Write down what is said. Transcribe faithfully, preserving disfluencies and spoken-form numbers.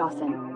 J X S S I N.